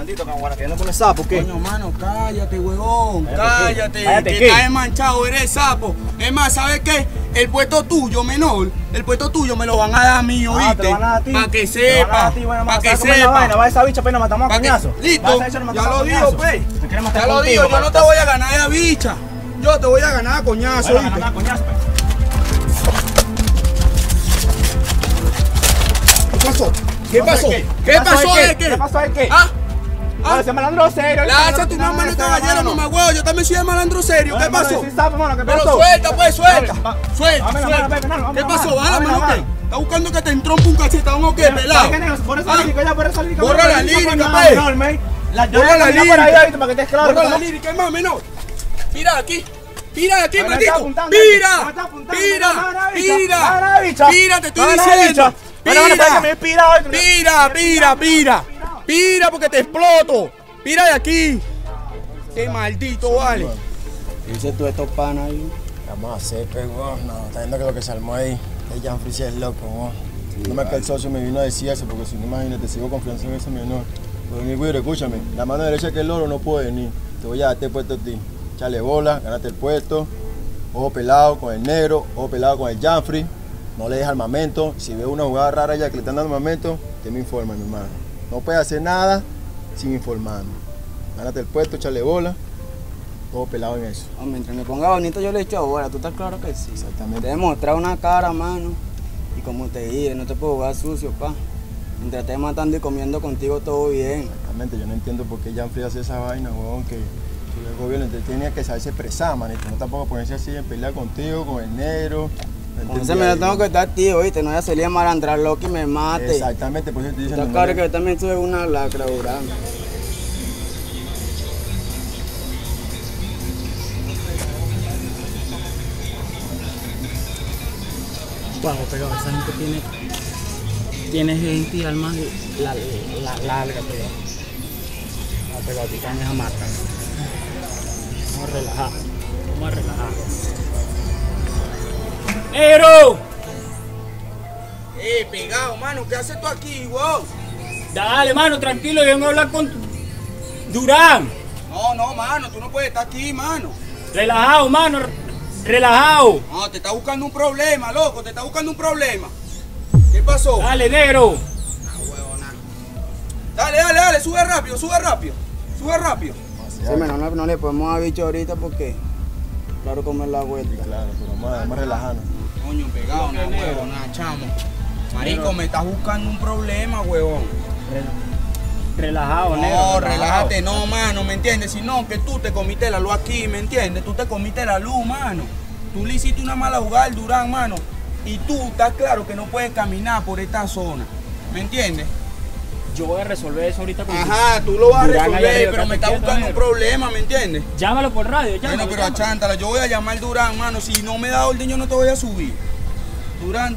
maldito caguarateando con el sapo, ¿qué? Coño, mano, cállate, huevón, cállate, que estás manchado, eres sapo. Es más, ¿sabes qué? El puesto tuyo, menor, el puesto tuyo me lo van a dar a mí, ¿oíste? Para que sepa, para que sepa. Va esa bicha, apenas matamos a coñazo. Listo, ya lo digo, pues. Ya lo digo, yo no te voy a ganar esa bicha. Yo te voy a ganar a coñazo, ¿oíste? ¿Qué pasó? ¿Qué pasó? ¿Qué pasó de qué? ¿Qué pasó de qué? ¿Ah? Ah, ese malandro serio. Lánzate una mano esta gallera, no me huevo. Yo también soy de malandro serio. ¿Qué pasó? Pero suelta, pues, suelta. Suelta. ¿Qué pasó? Bájala, mano, ¿qué? Está buscando que te entrompe un cachetón o qué, pelado. Borra la lírica, pues. Borra la lírica. Borra la lírica, más menor. Mira aquí. Mira aquí, maldito. Mira, te estoy diciendo. Pira, porque te exploto. Pira de aquí. Qué maldito, vale. ¿Qué dices tú de estos panas ahí? Vamos a hacer, weón. No, está viendo que lo que se armó ahí. El Janfriz es loco, weón. No me el socio me vino a decir eso, porque si no, imagínate, sigo confianza en ese menor. Pero mi güero, escúchame. La mano derecha que el loro no puede venir. Te voy a dar este puesto a ti. Chale bola, ganate el puesto. Ojo pelado con el negro, ojo pelado con el Janfriz. No le des armamento. Si veo una jugada rara ya que le están dando armamento, que me informe, mi hermano. No puedes hacer nada sin informarme. Gánate el puesto, échale bola. Todo pelado en eso. Hombre, mientras me ponga bonito, yo le echo bola. ¿Tú estás claro que sí? Exactamente. Te he mostrado una cara, mano. Y como te dije, no te puedo jugar sucio, pa. Mientras estés matando y comiendo contigo, todo bien. Exactamente. Yo no entiendo por qué Janfriz hace esa vaina, huevón, que el gobierno tenía que saberse expresar, manito. No tampoco ponerse así en pelear contigo, con el negro. Entonces me lo tengo que estar, tío, ¿oíste? No voy a salir a marandrar loco y me mate. Exactamente, por eso te dicen... Está claro que yo también tuve una lacra, durán. Wow, pero esa gente tiene gente y alma larga, pero... La pegotica me mata. Vamos a relajar, ¡Negro! Pegado, mano, ¿qué haces tú aquí, wow? Dale, mano, tranquilo, yo vengo a hablar con Durán. No, mano, tú no puedes estar aquí, mano. Relajado, mano, relajado. No, te está buscando un problema, loco, te está buscando un problema. ¿Qué pasó? Dale, negro. Huevona. Dale, sube rápido. Sí, no le podemos dar bicho ahorita porque... Claro, comer la vuelta. Sí, claro, pero vamos a relajarnos. Coño, pegado, no, huevón, chamo. Marico, pero... me estás buscando un problema, huevón. Relajado, negro. No, relájate, no, mano, ¿me entiendes? Si no, que tú te comiste la luz aquí, ¿me entiendes? Tú te comiste la luz, mano. Tú le hiciste una mala jugada al Durán, mano. Y tú estás claro que no puedes caminar por esta zona, ¿me entiendes? Yo voy a resolver eso ahorita con Ajá, tú lo vas a resolver, pero me está buscando un problema, ¿me entiendes? Llámalo por radio, llámalo. Bueno, pero achántala, yo voy a llamar a Durán, mano. Si no me da orden, yo no te voy a subir. Durán.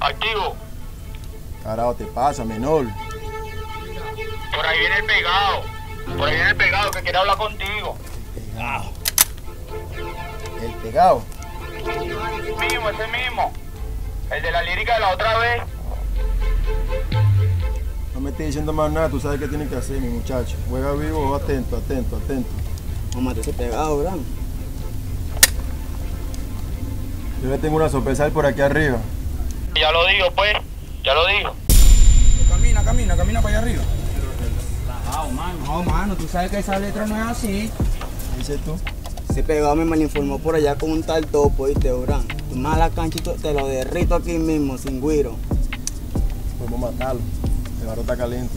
Activo. Carajo, te pasa, menor. Por ahí viene el pegado. Que quiere hablar contigo. ¿El pegado? Ese mismo. El de la lírica de la otra vez. No me estés diciendo más nada, tú sabes qué tienes que hacer, mi muchacho. Juega vivo, atento. Mamá, te has pegado, ¿verdad? Yo le tengo una sorpresa por aquí arriba. Ya lo digo, pues. Camina para allá arriba. Relajado, mano. No, mano, tú sabes que esa letra no es así. ¿Qué dices tú? Ese pegado me malinformó por allá con un tal topo, ¿viste, Durán? Tú más a la cancha y te lo derrito aquí mismo, sin güiro. Vamos a matarlo. El barro está caliente.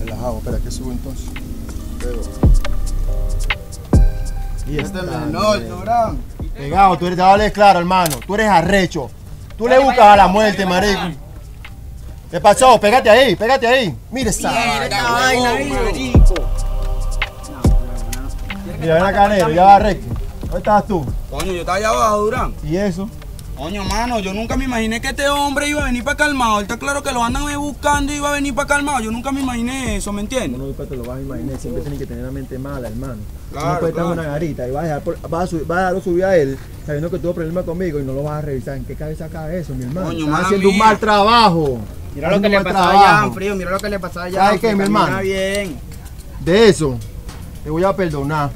Relajado. Espera, que subo entonces. Pero... Y este menor, Durán. Pegado, tú eres, dale claro, hermano. Tú eres arrecho. Tú le buscas a la muerte, marico. ¿Qué pasó? Pégate ahí. Mira esa vaina, marico. Mira, ven acá, negro. Ya va, Reque. ¿Dónde estabas tú? Coño, yo estaba allá abajo, Durán. ¿Y eso? Coño, mano, yo nunca me imaginé que este hombre iba a venir para calmado. Está claro que lo andan buscando y iba a venir para calmado. Yo nunca me imaginé eso, ¿me entiendes? No, te lo vas a imaginar. Siempre tienes que tener la mente mala, hermano. Claro, no puedes estar en una garita y vas a dejarlo subir a él sabiendo que tuvo problemas conmigo y no lo vas a revisar. ¿En qué cabeza cabe eso, mi hermano? Coño, estás haciendo un mal trabajo. Mira lo que le pasaba allá, frío, mira lo que le pasaba allá. ¿Sabes qué, mi hermano? Bien. De eso te voy a perdonar,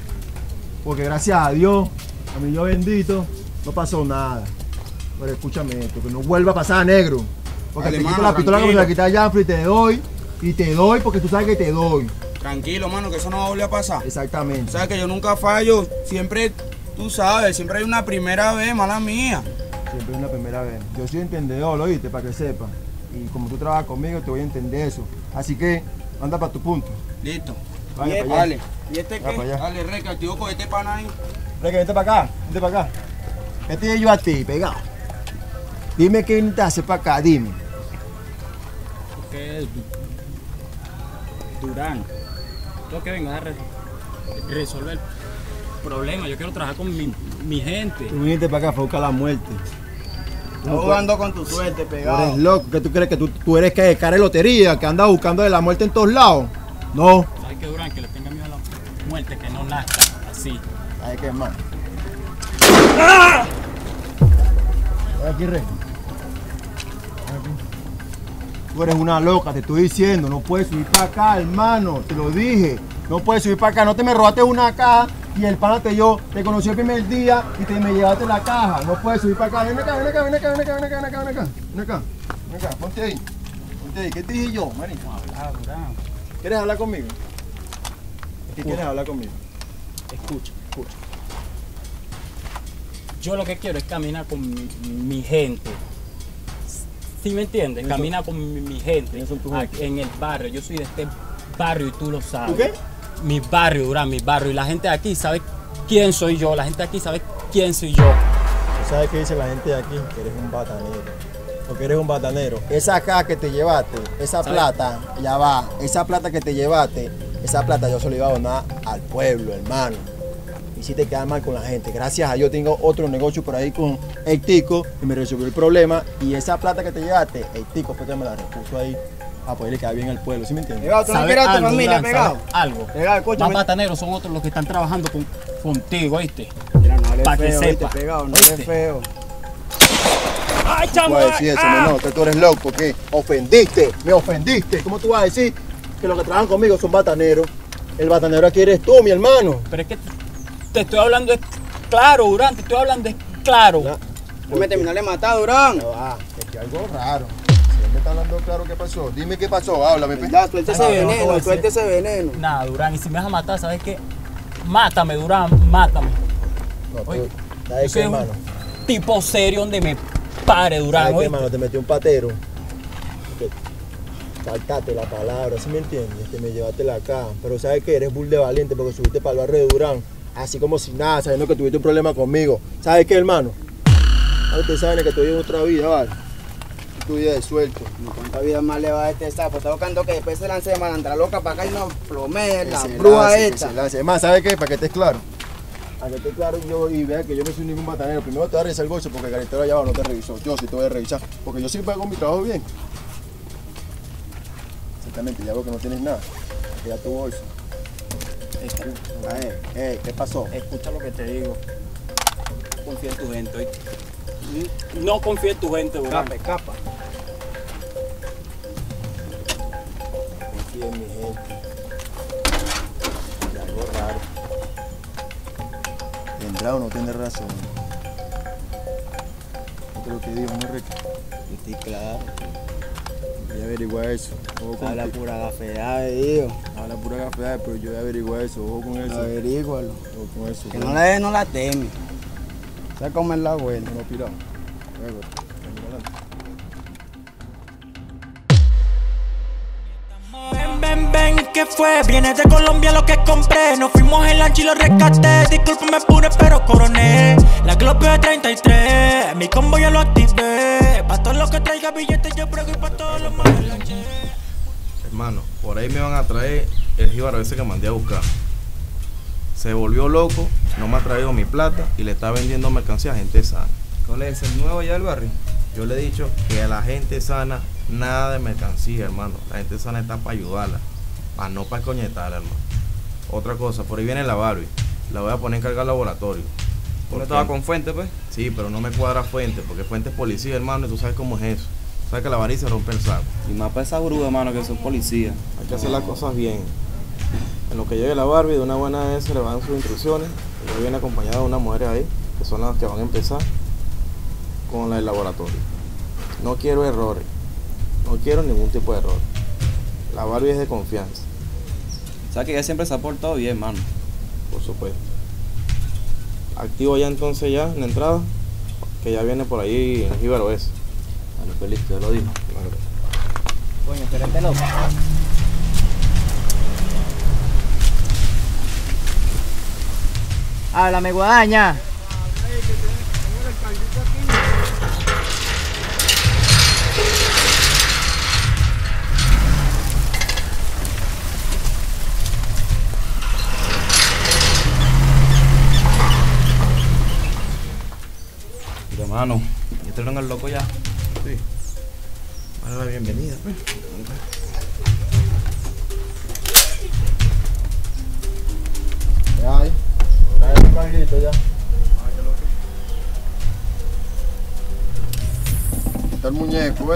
porque gracias a Dios, a mi Dios bendito, no pasó nada. Pero escúchame esto, que no vuelva a pasar, negro. Porque te quito la pistola como se la quita a Janfrey, te doy porque tú sabes que te doy. Tranquilo, mano, que eso no va a volver a pasar. Exactamente. O sea, que yo nunca fallo, siempre, tú sabes, siempre hay una primera vez, mala mía. Siempre hay una primera vez. Yo soy entendedor, lo oíste, para que sepas. Y como tú trabajas conmigo, te voy a entender eso. Así que, anda para tu punto. Listo. Vaya, dale. ¿Y este qué? Dale, Reca, tío, coge este pan ahí. Reca, vente para acá, vente para acá. ¿Qué te digo yo a ti, pegado? Dime qué te hace para acá, dime. ¿Qué es? Durán. Yo que vengo a resolver el problema. Yo quiero trabajar con mi gente. Tú viniste para acá para buscar la muerte. Estás jugando con tu suerte, pegado. Eres loco. ¿Qué tú crees? ¿Que tú eres que cara de lotería? ¿Que andas buscando de la muerte en todos lados? No. ¿Sabes qué, Durán? Que le tenga miedo a la muerte, que no nazca así. ¿Sabes qué, hermano? ¡Ah! Ven aquí, Rey. Tú eres una loca, te estoy diciendo, no puedes subir para acá, hermano, te lo dije, no puedes subir para acá, no te me robaste una caja y el pana te conoció el primer día y te me llevaste la caja, no puedes subir para acá, ven acá, ponte ahí, ¿qué te dije yo, manito? ¿Quieres hablar conmigo? ¿Qué quieres hablar conmigo? Escucha. Yo lo que quiero es caminar con mi gente. ¿Sí me entiendes? Camina con mi gente aquí, en el barrio. Yo soy de este barrio y tú lo sabes. ¿Qué? Mi barrio, Durán, mi barrio. Y la gente de aquí sabe quién soy yo. ¿Tú sabes qué dice la gente de aquí? Que eres un batanero. Porque eres un batanero. Esa caja que te llevaste, esa plata, ya va. Esa plata que te llevaste, esa plata yo se la iba a donar al pueblo, hermano. Y si te queda mal con la gente. Gracias a Dios tengo otro negocio por ahí con el tico y me resolvió el problema. Y esa plata que te llevaste, el tico fue que me la repuso ahí a poderle quedar bien al pueblo. ¿Sí me entiendes? Pegado, tú no quieres a tu familia, pegado. Algo. Los bataneros son otros los que están trabajando contigo, ¿oíste? Mira, no le feo, ¿oíste, pegado? No le feo. ¡Ay, chamo! No puedes decir eso, no, tú eres loco, porque ofendiste, me ofendiste. ¿Cómo tú vas a decir que los que trabajan conmigo son bataneros? El batanero aquí eres tú, mi hermano. Pero es que te estoy hablando es claro, Durán, No me terminó de matar, Durán. No, es que algo raro. Si él me está hablando claro, ¿qué pasó? Dime qué pasó, háblame. Suelta ese veneno, Nada, Durán, y si me vas a matar, ¿sabes qué? Mátame, Durán, mátame. No, tú, ¿sabes qué, hermano? Tipo serio donde me pare, Durán. ¿Sabes qué, hermano? Te metió un patero. Faltaste la palabra, ¿sí me entiendes? Te me llevaste la caja. Pero ¿sabes qué? Eres bull de valiente porque subiste para el barrio de Durán. Así como si nada, sabiendo que tuviste un problema conmigo. ¿Sabes qué, hermano? Ahora ustedes saben que tú vives otra vida, ¿vale? Tu vida de suelto. ¿Cuánta vida más le va a este sapo? Está buscando que después se lance de malandra loca para acá y no plomea la bruja esta. Es más, ¿sabes qué? Para que estés claro. Para que estés claro y veas que yo no soy ningún batanero. Primero te voy a revisar el bolso porque el carretero allá abajo no te revisó. Yo sí te voy a revisar. Porque yo siempre hago mi trabajo bien. Exactamente, ya veo que no tienes nada. Queda tu bolso. ¿Qué pasó? Escucha lo que te digo. Confía en tu gente, ¿oíste? No confía en tu gente, Durán. Escapa. Confía en mi gente. Y algo raro. ¿Tendrá o no tiene razón? No creo que diga, ¿no, Rico? Sí, claro. Voy a averiguar eso. Habla pura gafeada, tío. Habla pura gafeada, pero yo voy a averiguar eso. Ojo con eso. Averígualo. Ojo con eso. Que no la des, no la teme. Se come la abuela. No, pirado. Luego, Ven, ¿qué fue? Vienes de Colombia lo que compré. Nos fuimos en lancha y lo rescaté. Discúlpame, pure, pero coroné. La Glock de 33. Mi combo ya lo activé. Pa' todos los que traiga billetes, yo prego y pa' todos los más lanché. Hermano, por ahí me van a traer el jíbaro ese que mandé a buscar. Se volvió loco, no me ha traído mi plata y le está vendiendo mercancía a gente sana. ¿Cuál es el nuevo allá del barrio? Yo le he dicho que a la gente sana nada de mercancía, hermano. La gente sana está para ayudarla, para no para coñetarla, hermano. Otra cosa, por ahí viene la Barbie. La voy a poner en cargar laboratorio. ¿Por qué? ¿No estaba con Fuente, pues? Sí, pero no me cuadra Fuente, porque Fuente es policía, hermano, y tú sabes cómo es eso. O sea que la avaricia rompe el saco. Y más para esas brujas, hermano, que son policías. Hay que hacer las cosas bien. En lo que llegue la Barbie, de una buena vez se le van sus instrucciones. Ella viene acompañada de unas mujeres ahí, que son las que van a empezar con la del laboratorio. No quiero errores. No quiero ningún tipo de error. La Barbie es de confianza. O sea que ella siempre se ha portado bien, hermano. Por supuesto. Activo ya entonces ya en la entrada, que ya viene por ahí en el jíbaro ese. Bueno, Felipe, yo lo digo. Coño, espérate, loco. Háblame, guadaña. Mira, mano, ¿ya trajeron al loco ya? Sí. Dale la bienvenida, pues. ¿Qué hay? Trae un carrito ya. Está el muñeco,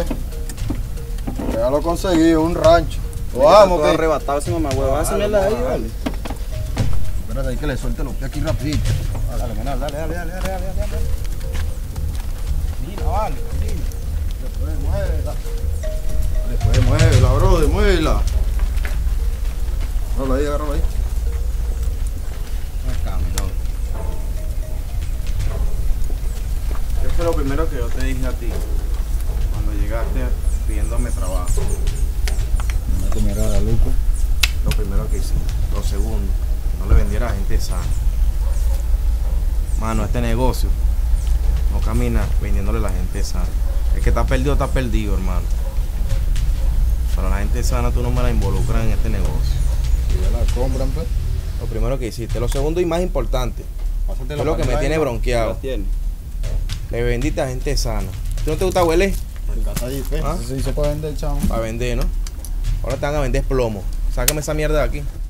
ya lo conseguí, un rancho. Vamos, que arrebatado ese mamahuevo. Hazme la ahí, vale. Espérate ahí que le suelte los pies aquí rapidito. Dale, dale, dale, dale, dale, dale. Mira, vale, mira. Después muévela. Después muévela, brother, muévela. Agárrala ahí, agárrala ahí. Acá, mi loco. ¿Qué fue lo primero que yo te dije a ti? Llegaste pidiéndome trabajo. No te mirara, loco. Lo primero que hice. Lo segundo, no le vendiera a gente sana. Mano, este negocio no camina vendiéndole a la gente sana. El que está perdido, hermano. Pero la gente sana tú no me la involucras en este negocio. Si ya la compran, pues. Lo primero que hiciste. Lo segundo y más importante. Pásate, es lo que me tiene bronqueado. Le vendiste a gente sana. ¿Tú no te gusta huele? ¿Ah? Eso se hizo para vender, chavo. Para vender, ¿no? Ahora te van a vender plomo. Sácame esa mierda de aquí.